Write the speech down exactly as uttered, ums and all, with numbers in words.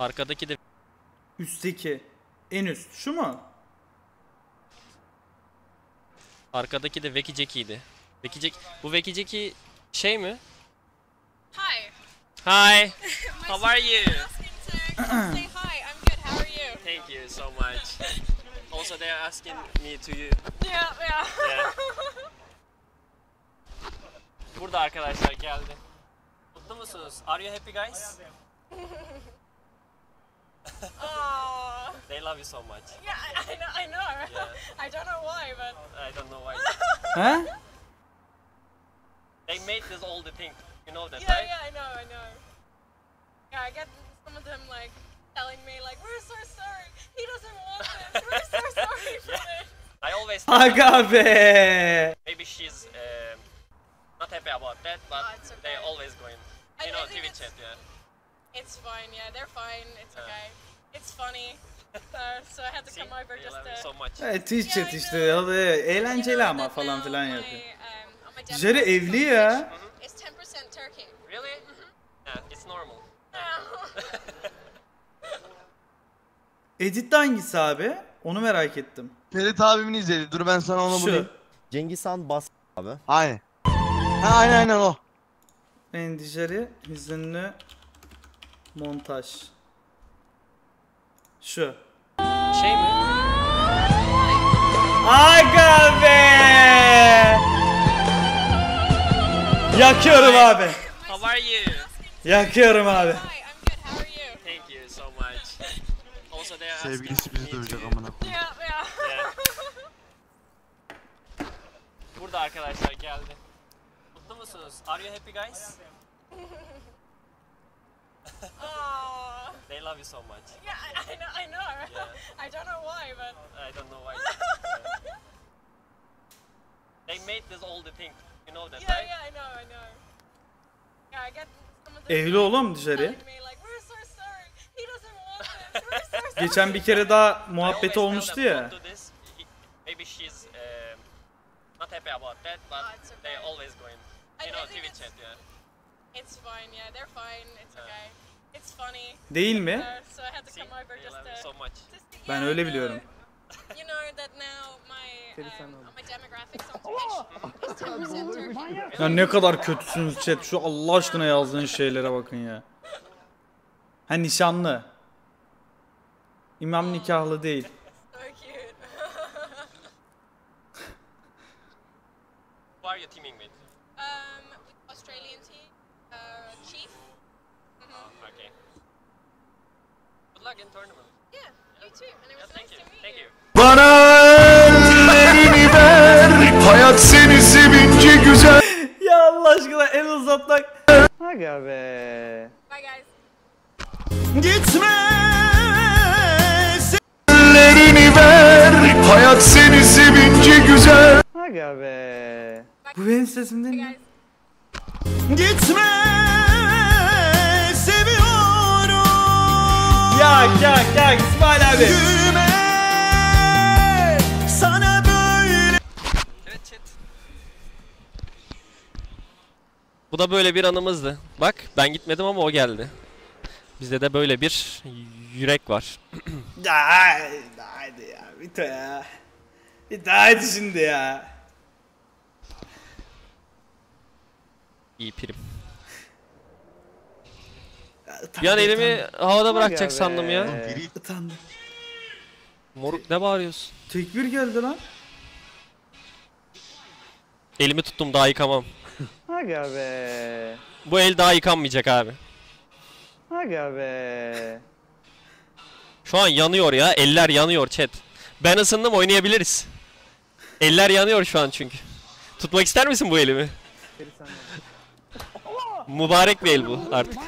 Arkadaki de. Üstteki. En üst. Şu mu? Arkadaki de Veki Jackie'ydi. Veki Jack... Bu Veki Jackie şey mi? Hi. Hi. How are you? Say hi. I'm good. How are you? Thank you so much. Also they are asking me to you. Yeah, yeah. Yeah. Burada arkadaşlar geldi. Mutlu musunuz? Are you happy guys? Oh. They love you so much. Yeah, I, I know. I know. Yeah. I don't know why, but I don't know why. Huh? They made this all the thing. You know that, yeah, right? Yeah, I know, I know. Yeah, I get some of them like telling me like, we're so sorry. He doesn't want this. We're so sorry for yeah. this. I always. Agabe. Maybe she's um, not happy about that, but oh, okay. They always going. You I, know, I give it chat, yeah. It's fine, yeah, they're fine, it's yeah. okay. It's funny. So, so I had to come over just to... So much. Evet, Twitch chat işte, eğlenceli ama falan filan yapıyor. Djarii evli ya. It's ten percent Turkey. Really? Yeah, it's normal. Edit'te hangisi abi? Onu merak ettim. Ferit abimin izledi, dur ben sana onu bulayım. Cengiz Han bas abi. Aynen. Ha, aynen aynen o. Ben Djarii hüzünlü... Montaj. Şu. Şey mi? Aga be! Yakıyorum abi. How are you? Yakıyorum abi. Thank you so much. Also they are sevgilisi bizi dövecek amına koyayım. Burada arkadaşlar geldi. Mutlu musunuz? Are you happy guys? Oh. They love you so much. Yeah, I, I know. I know. Yeah. I don't know why, but I don't know why. Yeah. They made this all the thing. You know that, yeah, right? Yeah, I know. I know. Yeah, I get some of the. Evli oğlum Djarii. Geçen bir kere daha muhabbeti olmuştu ya. Maybe she's not happy about that, but they always going. You know, T V chat, yeah. It's fine, yeah, they're fine, it's okay. It's funny. Değil mi? So I had to come over just to... Ben öyle biliyorum. You know that now my... My demographics on Twitch. Ya ne kadar kötüsünüz chat, şu Allah aşkına yazdığın şeylere bakın ya. Ha nişanlı. İmam nikahlı değil. So cute. Who are you teaming with? Australian team. Chief. Okay. Good luck in tournament. Yeah, you too. And it was nice to meet you. Thank you. Bana ellerini ver. Hayat seni sevince güzel. Ya Allah aşkına el uzatmak. Aga be. Bye guys. Gitme. Ellerini ver. Hayat seni sevince güzel. Aga be. Bu benim sesimden mi? Gitme. Yak yak yak İsmail abi. Güme, sana böyle. Evet chat. Bu da böyle bir anımızdı. Bak ben gitmedim ama o geldi. Bizde de böyle bir yürek var. Haydi haydi ya Vito ya. Vito haydi şimdi ya. İyi prim. Utandı, yani elimi utandı. Havada bırakacak sandım ya. Utandım. Moruk ne bağırıyorsun? Tekbir geldi lan. Elimi tuttum daha yıkamam. Aga be. Bu el daha yıkanmayacak abi. Aga be. Şu an yanıyor ya, eller yanıyor chat. Ben ısındım, oynayabiliriz. Eller yanıyor şu an çünkü. Tutmak ister misin bu elimi? Mübarek bir el bu artık.